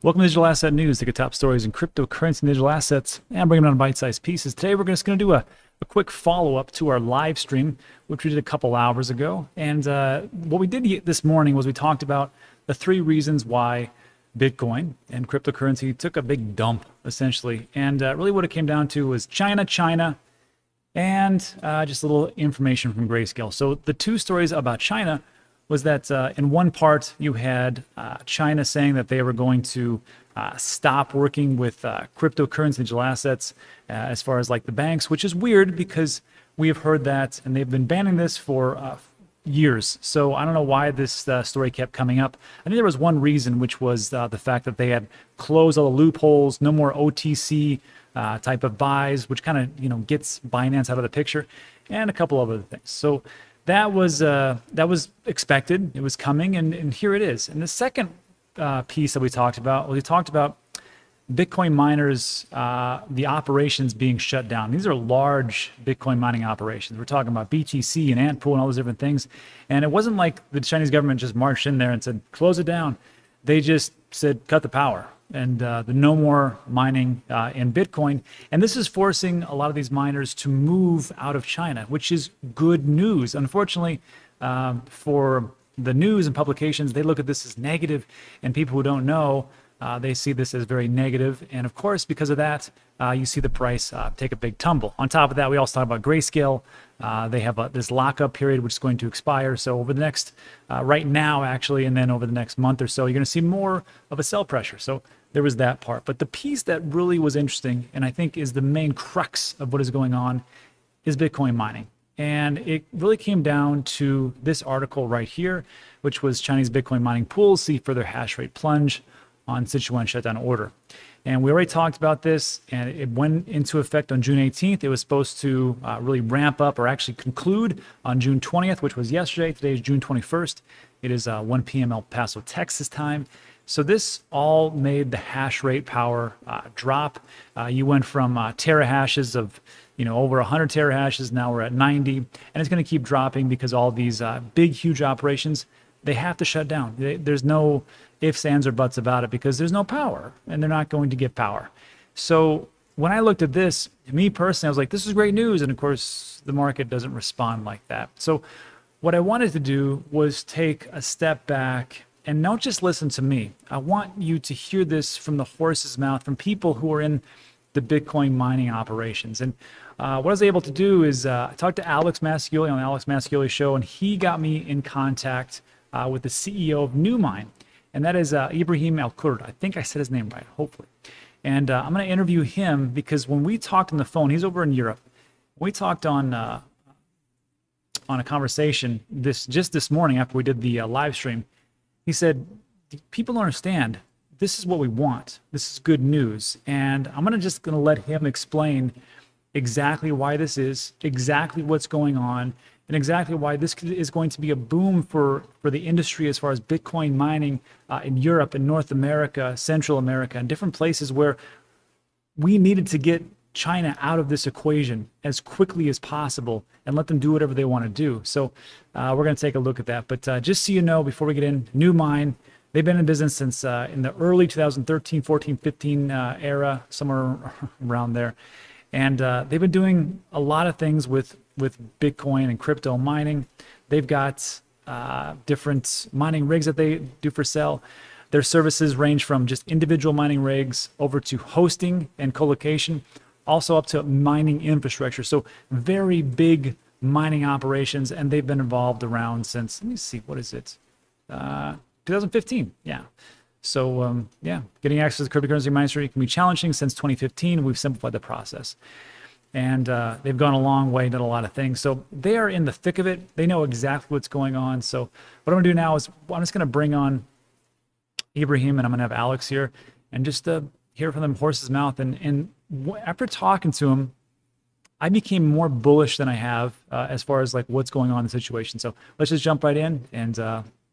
Welcome to Digital Asset News. Take the top stories in cryptocurrency and digital assets and bring them down in bite-sized pieces. Today, we're just going to do a quick follow-up to our live stream, which we did a couple hours ago. And what we did this morning was we talked about the three reasons why Bitcoin and cryptocurrency took a big dump, essentially. And really what it came down to was China, and just a little information from Grayscale. So the two stories about China was that in one part you had China saying that they were going to stop working with cryptocurrency digital assets as far as like the banks, which is weird because we have heard that and they've been banning this for years. So I don't know why this story kept coming up. I think there was one reason, which was the fact that they had closed all the loopholes, no more OTC type of buys, which kind of, you know, gets Binance out of the picture, and a couple of other things. So that was expected. It was coming, and here it is. And the second piece that we talked about, Bitcoin miners, the operations being shut down. These are large Bitcoin mining operations. We're talking about BTC and Antpool and all those different things. And it wasn't like the Chinese government just marched in there and said, close it down. They just said, cut the power and the no more mining in Bitcoin. And this is forcing a lot of these miners to move out of China, which is good news. Unfortunately, for the news and publications, they look at this as negative, and people who don't know, they see this as very negative. And of course, because of that, you see the price take a big tumble. On top of that, we also talk about Grayscale. They have this lockup period, which is going to expire. So over the next, right now actually, and then over the next month or so, you're gonna see more of a sell pressure. So there was that part. But the piece that really was interesting, and I think is the main crux of what is going on, is Bitcoin mining. And it really came down to this article right here, which was Chinese Bitcoin mining pools see further hash rate plunge on Sichuan shutdown order. And we already talked about this, and it went into effect on June 18th. It was supposed to really ramp up, or actually conclude, on June 20th, which was yesterday. Today is June 21st. It is 1 p.m. El Paso, Texas time. So this all made the hash rate power drop. You went from terahashes of, you know, over 100 terahashes. Now we're at 90, and it's going to keep dropping because all these big, huge operations, they have to shut down. There's no ifs, ands, or buts about it, because there's no power, and they're not going to get power. So when I looked at this, me personally, I was like, this is great news. And of course, the market doesn't respond like that. So what I wanted to do was take a step back and not just listen to me. I want you to hear this from the horse's mouth, from people who are in the Bitcoin mining operations. And what I was able to do is I talked to Alex Mascioli on the Alex Mascioli show, and he got me in contact with the CEO of New Mine, and that is Ibrahim Alkurd. I think I said his name right, hopefully. And I'm going to interview him because when we talked on the phone, he's over in Europe. We talked on a conversation just this morning after we did the live stream. He said, people don't understand. This is what we want. This is good news. And I'm just going to let him explain exactly why this is, exactly what's going on, and exactly why this is going to be a boom for the industry as far as Bitcoin mining in Europe and North America, Central America, and different places where we needed to get China out of this equation as quickly as possible and let them do whatever they want to do. So we're going to take a look at that. But just so you know, before we get in, New Mine, they've been in business since in the early 2013, 14, 15 era, somewhere around there. And they've been doing a lot of things with Bitcoin and crypto mining. They've got different mining rigs that they do for sale. Their services range from just individual mining rigs over to hosting and co-location, also up to mining infrastructure. So very big mining operations, and they've been involved around since, let me see, what is it? 2015, yeah. So yeah, getting access to cryptocurrency mining can be challenging. Since 2015, we've simplified the process. And they've gone a long way, done a lot of things. So they are in the thick of it. They know exactly what's going on. So what I'm gonna do now is I'm just gonna bring on Ibrahim, and I'm gonna have Alex here, and just hear from them horse's mouth. And after talking to him, I became more bullish than I have as far as like what's going on in the situation. So let's just jump right in and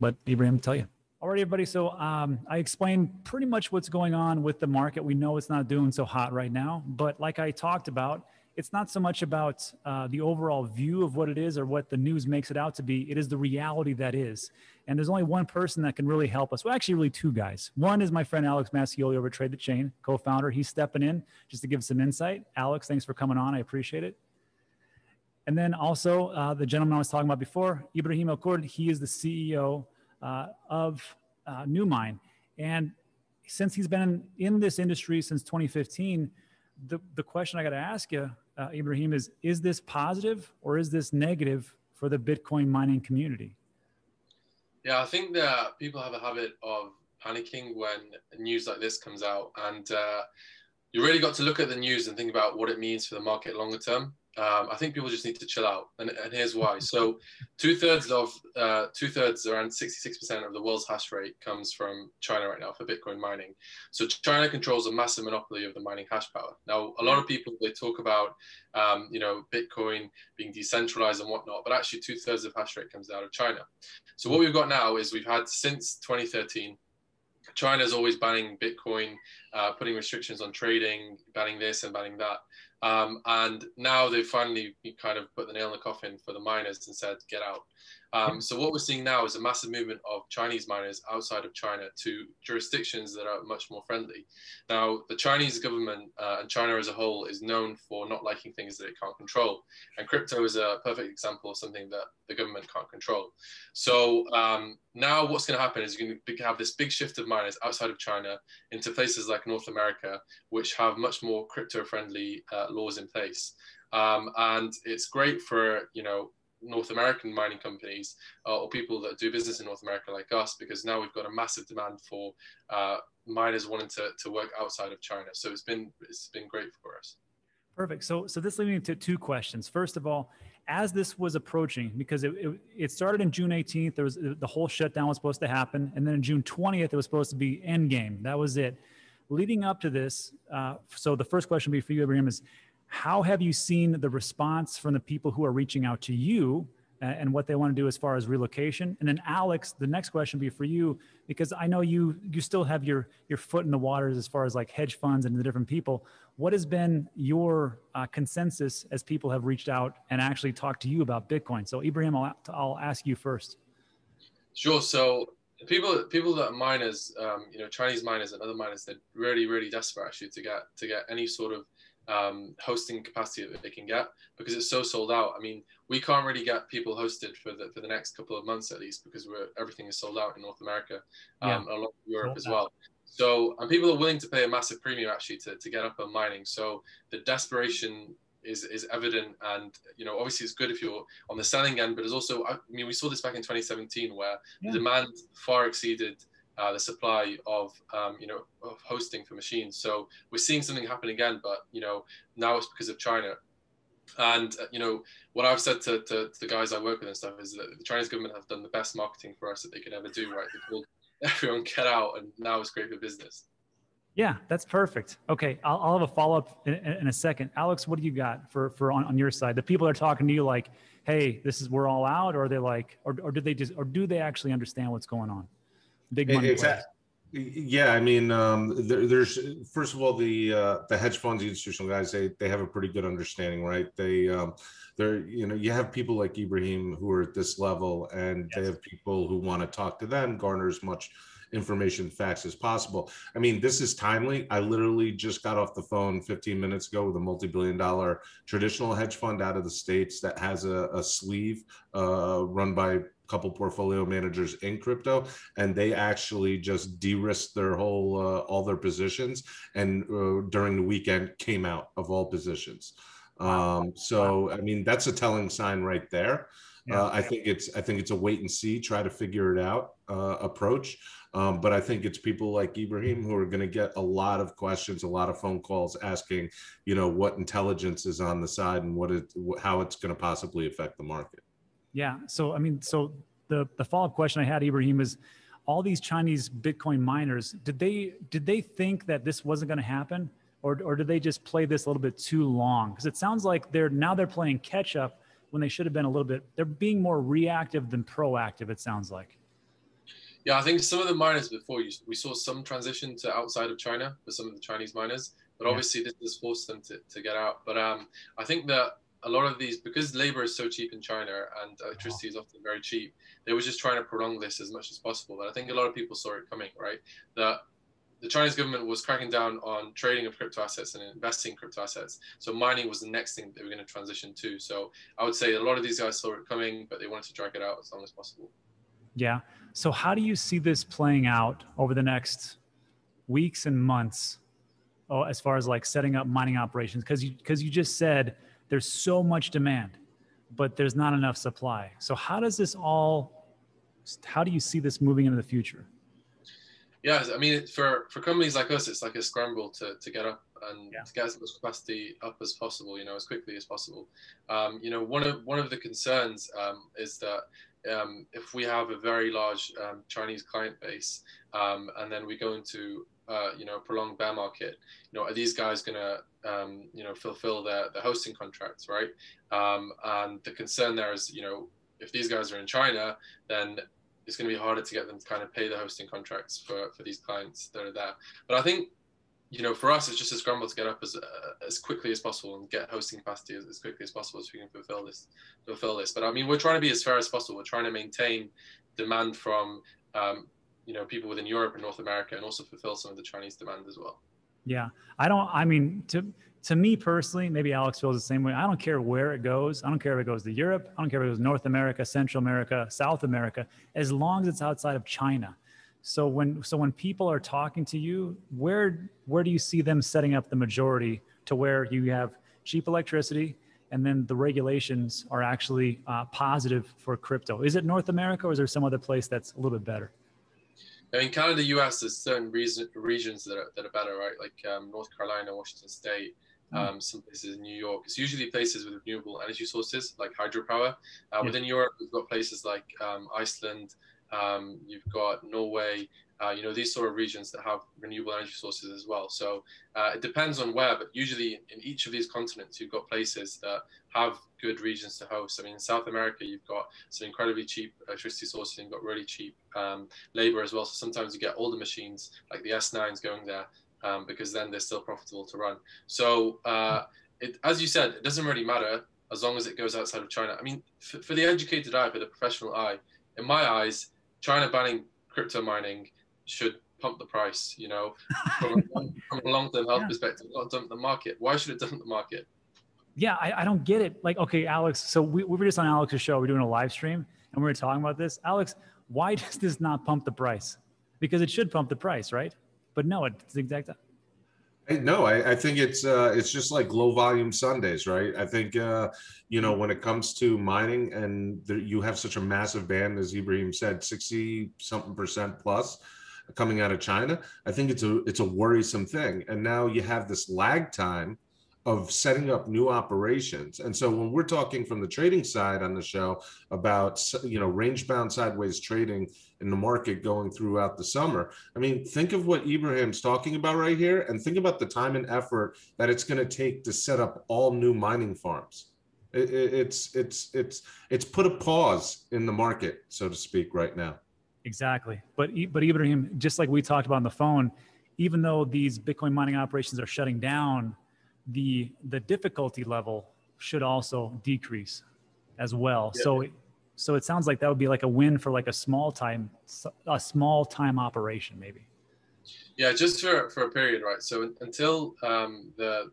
let Ibrahim tell you. All right, everybody. So I explained pretty much what's going on with the market. We know it's not doing so hot right now, but like I talked about, it's not so much about the overall view of what it is or what the news makes it out to be. It is the reality that is. And there's only one person that can really help us. Well, actually, really two guys. One is my friend Alex Mascioli over Trade The Chain, co-founder. He's stepping in just to give some insight. Alex, thanks for coming on. I appreciate it. And then also the gentleman I was talking about before, Ibrahim Alkurd, he is the CEO of New Mine. And since he's been in this industry since 2015, the question I got to ask you, Ibrahim, is this positive or is this negative for the Bitcoin mining community? Yeah, I think that people have a habit of panicking when news like this comes out. And you really got to look at the news and think about what it means for the market longer term. I think people just need to chill out, and here's why. So two thirds, around 66% of the world's hash rate comes from China right now for Bitcoin mining. So China controls a massive monopoly of the mining hash power. Now, a lot of people, they talk about, you know, Bitcoin being decentralized and whatnot, but actually 2/3 of hash rate comes out of China. So what we've got now is we've had since 2013, China's always banning Bitcoin, putting restrictions on trading, banning this and banning that. And now they've finally kind of put the nail in the coffin for the miners and said, get out. So what we're seeing now is a massive movement of Chinese miners outside of China to jurisdictions that are much more friendly. Now, the Chinese government and China as a whole is known for not liking things that it can't control. And crypto is a perfect example of something that the government can't control. So now what's going to happen is you're going to have this big shift of miners outside of China into places like North America, which have much more crypto-friendly laws in place. And it's great for, you know, North American mining companies or people that do business in North America like us, because now we've got a massive demand for miners wanting to work outside of China. So it's been great for us. Perfect. So this leads me to two questions. First of all, as this was approaching, because it started in June 18th, there was the whole shutdown was supposed to happen. And then on June 20th, it was supposed to be end game. That was it. Leading up to this, so the first question would be for you, Ibrahim, is how have you seen the response from the people who are reaching out to you and what they want to do as far as relocation? And then Alex, the next question would be for you, because I know you still have your foot in the waters as far as like hedge funds and the different people. What has been your consensus as people have reached out and actually talked to you about Bitcoin? So Ibrahim, I'll ask you first. Sure. So people that are miners, you know, Chinese miners and other miners, they're really, really desperate actually to get any sort of hosting capacity that they can get, because it's so sold out. I mean, we can't really get people hosted for the next couple of months at least, because everything is sold out in North America, a lot of Europe as well. So, and people are willing to pay a massive premium actually to get up on mining. So the desperation is evident, and you know, obviously it's good if you're on the selling end, but it's also, I mean, we saw this back in 2017 where the demand far exceeded the supply of, you know, of hosting for machines. So we're seeing something happen again, but, you know, now it's because of China. And, you know, what I've said to the guys I work with and stuff is that the Chinese government have done the best marketing for us that they could ever do, right? They called everyone, get out, and now it's great for business. Yeah, that's perfect. Okay, I'll have a follow-up in a second. Alex, what do you got for on your side? The people that are talking to you like, hey, this is, we're all out, or are they like, or did they just, or do they actually understand what's going on? Big money. Yeah, I mean, there's first of all the hedge funds, the institutional guys. They have a pretty good understanding, right? They're you know, you have people like Ibrahim who are at this level, and they have people who want to talk to them, garner as much information facts as possible. I mean, this is timely. I literally just got off the phone 15 minutes ago with a multi-billion-dollar traditional hedge fund out of the States that has a sleeve run by couple portfolio managers in crypto, and they actually just de-risked their whole all their positions, and during the weekend came out of all positions. So I mean, that's a telling sign right there. I think it's a wait and see, try to figure it out approach. But I think it's people like Ibrahim who are going to get a lot of questions, a lot of phone calls asking, you know, what intelligence is on the side and how it's going to possibly affect the market. Yeah. So, I mean, so the follow-up question I had, Ibrahim, is all these Chinese Bitcoin miners, did they think that this wasn't going to happen, or did they just play this a little bit too long? Because it sounds like now they're playing catch up when they should have been a little bit, they're being more reactive than proactive, it sounds like. Yeah, I think some of the miners before, we saw some transition to outside of China for some of the Chinese miners. But obviously this has forced them to get out. But I think that a lot of these, because labor is so cheap in China and electricity is often very cheap, they were just trying to prolong this as much as possible. But I think a lot of people saw it coming, right? That the Chinese government was cracking down on trading of crypto assets and investing in crypto assets. So mining was the next thing they were going to transition to. So I would say a lot of these guys saw it coming, but they wanted to drag it out as long as possible. Yeah. So how do you see this playing out over the next weeks and months? Oh, as far as like setting up mining operations, because you just said there's so much demand, but there's not enough supply. So how does this all, how do you see this moving into the future? Yeah, I mean, for companies like us, it's like a scramble to get up and to get as much capacity up as possible, you know, as quickly as possible. You know, one of the concerns is that if we have a very large Chinese client base and then we go into you know, prolonged bear market, you know, are these guys going to, you know, fulfill their hosting contracts, right? And the concern there is, you know, if these guys are in China, then it's going to be harder to get them to kind of pay the hosting contracts for these clients that are there. But I think, you know, for us, it's just a scramble to get up as quickly as possible and get hosting capacity as quickly as possible so we can fulfill this. But I mean, we're trying to be as fair as possible. We're trying to maintain demand from, you know, people within Europe and North America, and also fulfill some of the Chinese demand as well. Yeah, I mean, to me personally, maybe Alex feels the same way. I don't care where it goes. I don't care if it goes to Europe. I don't care if it goes to North America, Central America, South America, as long as it's outside of China. So when people are talking to you, where do you see them setting up the majority to where you have cheap electricity and then the regulations are actually positive for crypto? Is it North America, or is there some other place that's a little bit better? I mean, Canada, US, there's certain regions that are better, right? Like North Carolina, Washington State, some places in New York. It's usually places with renewable energy sources, like hydropower. Within Europe, we've got places like Iceland, you've got Norway, you know, these sort of regions that have renewable energy sources as well. So it depends on where, but usually in each of these continents, you've got places that have good regions to host. I mean, in South America, you've got some incredibly cheap electricity sources, and you've got really cheap labor as well. So sometimes you get older machines like the S9s going there because then they're still profitable to run. So as you said, it doesn't really matter as long as it goes outside of China. I mean, for the educated eye, for the professional eye, in my eyes, China banning crypto mining should pump the price, you know, from a long-term health perspective, not dump the market. Why should it dump the market? Yeah, I don't get it. Like, okay, Alex, so we were just on Alex's show, we're doing a live stream, and we were talking about this. Alex, why does this not pump the price? Because it should pump the price, right? But no, it's the exact... No, I think it's just like low volume Sundays, right? I think, you know, when it comes to mining and you have such a massive ban, as Ibrahim said, 60-something% plus coming out of China, I think it's a worrisome thing. And now you have this lag time of setting up new operations. And so when we're talking from the trading side on the show about, you know, range bound sideways trading in the market going throughout the summer, I mean, think of what Ibrahim's talking about right here, and think about the time and effort that it's going to take to set up all new mining farms. It's put a pause in the market, so to speak, right now. Exactly. But Ibrahim, just like we talked about on the phone, even though these Bitcoin mining operations are shutting down, the difficulty level should also decrease as well. Yeah. So it sounds like that would be like a win for like a small time operation, maybe. Yeah, just for a period, right? So until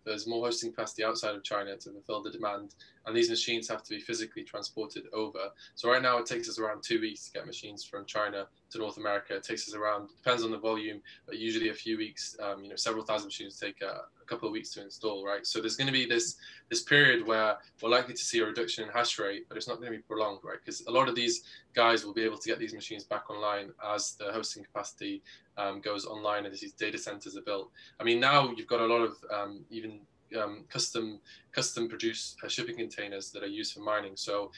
there's more hosting capacity outside of China to fulfill the demand, and these machines have to be physically transported over. So right now it takes us around 2 weeks to get machines from China to North America. It takes us around, depends on the volume, but usually a few weeks. You know, several thousand machines take a couple of weeks to install, right? So there's going to be this period where we're likely to see a reduction in hash rate, but it's not going to be prolonged, right? Because a lot of these guys will be able to get these machines back online as the hosting capacity goes online and these data centers are built. I mean, now you've got a lot of custom produced shipping containers that are used for mining. So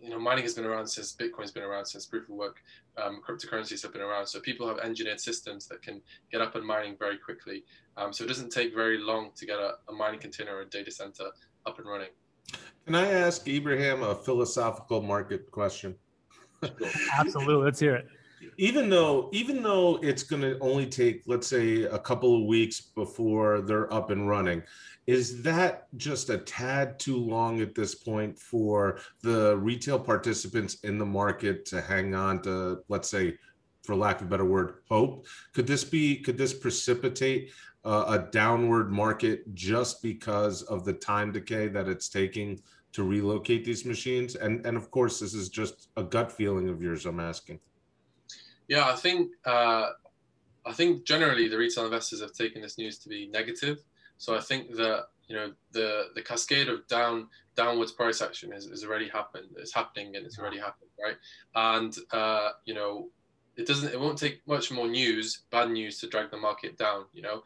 you know, mining has been around since Bitcoin's been around, since proof of work, cryptocurrencies have been around. So people have engineered systems that can get up and mining very quickly. So it doesn't take very long to get a mining container or a data center up and running. Can I ask Ibrahim a philosophical market question? Absolutely. Let's hear it. Even though it's going to only take, let's say, a couple of weeks before they're up and running, is that just a tad too long at this point for the retail participants in the market to hang on to, let's say, for lack of a better word, hope? Could this precipitate a downward market just because of the time decay that it's taking to relocate these machines? And of course, this is just a gut feeling of yours I'm asking. Yeah, I think generally the retail investors have taken this news to be negative. So I think that, you know, the cascade of downwards price action is already happened. It's happening and it's already happened, right? And you know, it won't take much more news, bad news, to drag the market down. You know,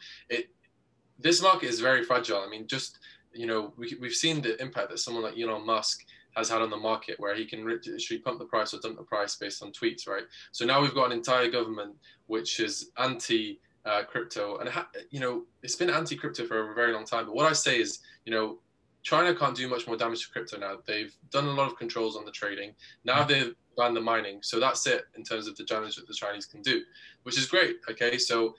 this market is very fragile. I mean, just, you know, we've seen the impact that someone like Elon Musk has had on the market, where he can literally pump the price or dump the price based on tweets, right? So now we've got an entire government which is anti-crypto, and you know, it's been anti-crypto for a very long time. But what I say is, you know, China can't do much more damage to crypto now. They've done a lot of controls on the trading. Now they've banned the mining, so that's it in terms of the damage that the Chinese can do, which is great. Okay, so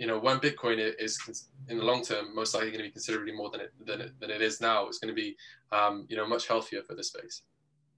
you know, when Bitcoin is in the long term most likely going to be considerably more than it is now, it's going to be you know, much healthier for this space.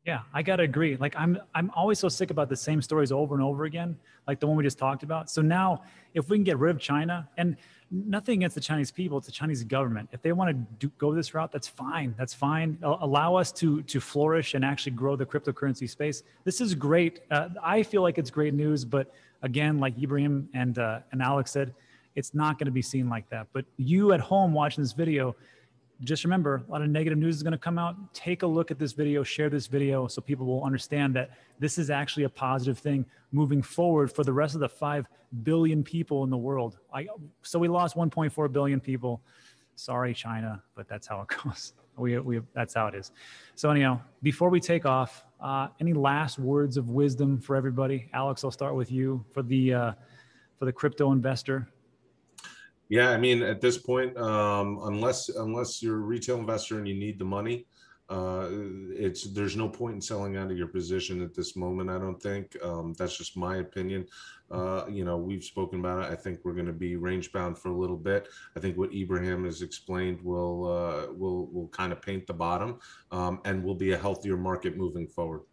Yeah, I gotta agree. Like I'm always so sick about the same stories over and over again, like the one we just talked about. So now, if we can get rid of China, and nothing against the Chinese people, it's the Chinese government. If they want to go this route, that's fine. That's fine. Allow us to flourish and actually grow the cryptocurrency space. This is great. I feel like it's great news, but again, like Ibrahim and Alex said, it's not going to be seen like that. But you at home watching this video, just remember, a lot of negative news is going to come out. Take a look at this video, share this video, so people will understand that this is actually a positive thing moving forward for the rest of the 5 billion people in the world. So we lost 1.4 billion people. Sorry, China, but that's how it goes. That's how it is. So anyhow, before we take off, any last words of wisdom for everybody? Alex, I'll start with you for the crypto investor. Yeah, I mean, at this point, unless you're a retail investor and you need the money, there's no point in selling out of your position at this moment, I don't think. That's just my opinion. You know, we've spoken about it. I think we're going to be range bound for a little bit. I think what Ibrahim has explained will kind of paint the bottom, and will be a healthier market moving forward.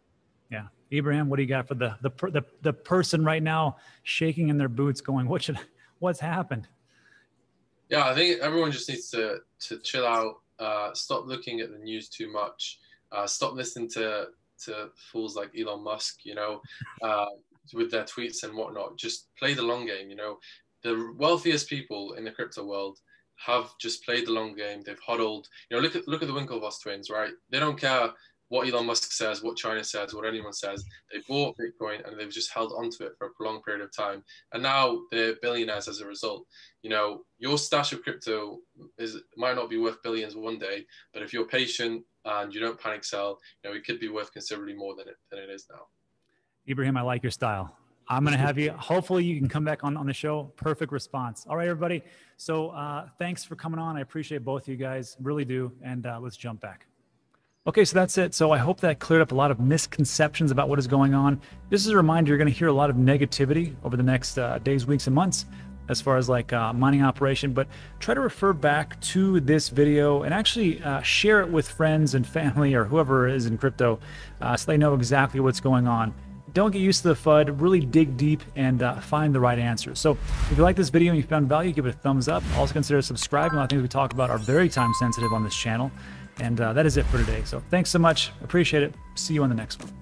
Yeah. Ibrahim, what do you got for the person right now shaking in their boots going, what's happened? Yeah, I think everyone just needs to chill out, stop looking at the news too much, stop listening to fools like Elon Musk, you know, with their tweets and whatnot. Just play the long game, you know. The wealthiest people in the crypto world have just played the long game. They've hodled. You know, look at the Winklevoss twins, right? They don't care what Elon Musk says, what China says, what anyone says. They bought Bitcoin and they've just held onto it for a prolonged period of time. And now they're billionaires as a result. You know, your stash of crypto might not be worth billions one day, but if you're patient and you don't panic sell, you know, it could be worth considerably more than it is now. Ibrahim, I like your style. I'm going to have you, hopefully you can come back on the show. Perfect response. All right, everybody. So thanks for coming on. I appreciate both of you guys, really do. And let's jump back. Okay, so that's it. So I hope that cleared up a lot of misconceptions about what is going on. This is a reminder, you're going to hear a lot of negativity over the next days, weeks, and months as far as like mining operation, but try to refer back to this video and actually share it with friends and family or whoever is in crypto so they know exactly what's going on. Don't get used to the FUD, really dig deep and find the right answer. So if you like this video and you found value, give it a thumbs up. Also consider subscribing. A lot of things we talk about are very time sensitive on this channel. And that is it for today. So thanks so much. Appreciate it. See you on the next one.